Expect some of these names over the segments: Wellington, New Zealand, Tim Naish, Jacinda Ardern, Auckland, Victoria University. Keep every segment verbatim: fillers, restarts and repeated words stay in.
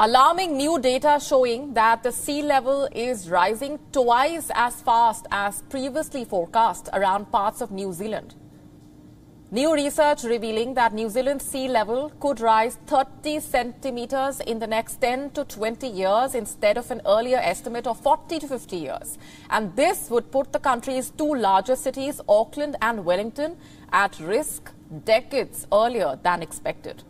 Alarming new data showing that the sea level is rising twice as fast as previously forecast around parts of New Zealand. New research revealing that New Zealand's sea level could rise thirty centimeters in the next ten to twenty years instead of an earlier estimate of forty to fifty years. And this would put the country's two largest cities, Auckland and Wellington, at risk decades earlier than expected.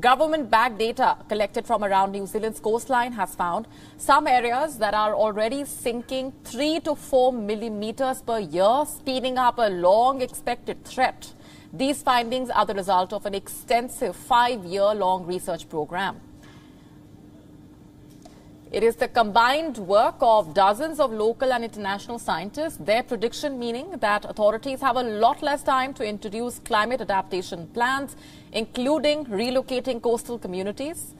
Government-backed data collected from around New Zealand's coastline has found some areas that are already sinking three to four millimeters per year, speeding up a long-expected threat. These findings are the result of an extensive five-year-long research program. It is the combined work of dozens of local and international scientists, their prediction meaning that authorities have a lot less time to introduce climate adaptation plans, including relocating coastal communities.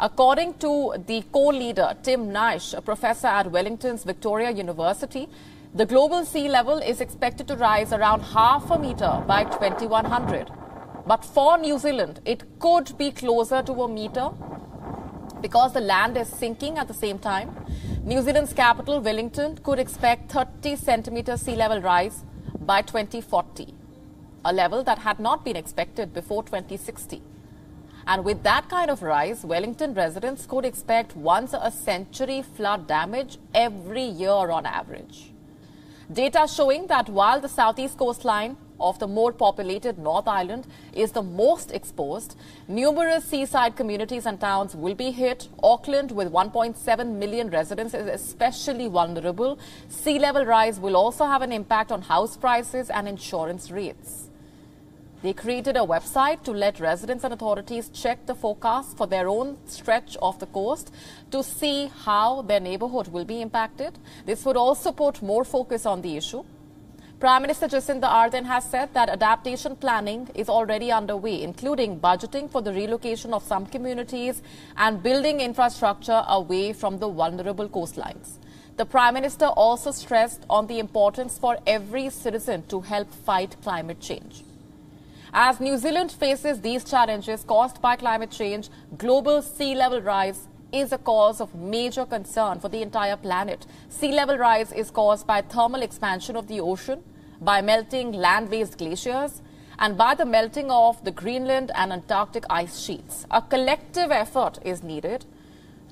According to the co-leader, Tim Naish, a professor at Wellington's Victoria University, the global sea level is expected to rise around half a meter by twenty-one hundred. But for New Zealand, it could be closer to a meter, because the land is sinking at the same time. New Zealand's capital, Wellington, could expect thirty centimeter sea level rise by twenty forty, a level that had not been expected before twenty sixty. And with that kind of rise, Wellington residents could expect once a century flood damage every year on average. Data showing that while the southeast coastline of the more populated North Island is the most exposed, numerous seaside communities and towns will be hit. Auckland, with one point seven million residents, is especially vulnerable. Sea level rise will also have an impact on house prices and insurance rates. They created a website to let residents and authorities check the forecast for their own stretch of the coast to see how their neighbourhood will be impacted. This would also put more focus on the issue. Prime Minister Jacinda Ardern has said that adaptation planning is already underway, including budgeting for the relocation of some communities and building infrastructure away from the vulnerable coastlines. The Prime Minister also stressed on the importance for every citizen to help fight climate change. As New Zealand faces these challenges caused by climate change, global sea level rise is a cause of major concern for the entire planet. Sea level rise is caused by thermal expansion of the ocean, by melting land-based glaciers, and by the melting of the Greenland and Antarctic ice sheets. A collective effort is needed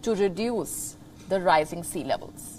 to reduce the rising sea levels.